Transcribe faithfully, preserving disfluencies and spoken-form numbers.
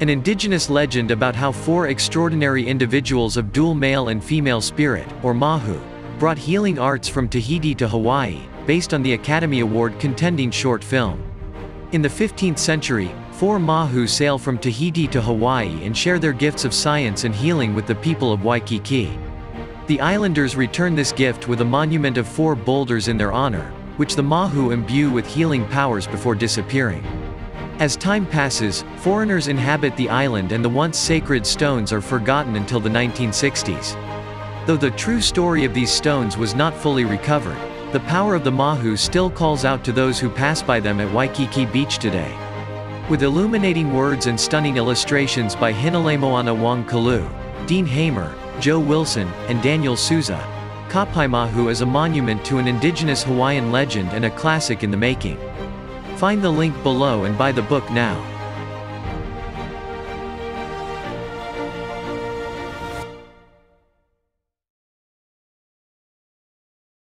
an indigenous legend about how four extraordinary individuals of dual male and female spirit, or Mahu, brought healing arts from Tahiti to Hawaii, based on the Academy Award-contending short film. In the fifteenth century, four Mahu sail from Tahiti to Hawaii and share their gifts of science and healing with the people of Waikiki. The islanders return this gift with a monument of four boulders in their honor, which the Mahu imbue with healing powers before disappearing. As time passes, foreigners inhabit the island and the once sacred stones are forgotten until the nineteen sixties. Though the true story of these stones was not fully recovered, the power of the Mahu still calls out to those who pass by them at Waikiki Beach today. With illuminating words and stunning illustrations by Hinaleimoana Wong-Kalu, Dean Hamer, Joe Wilson, and Daniel Sousa, Kapaemahu is a monument to an indigenous Hawaiian legend and a classic in the making. Find the link below and buy the book now.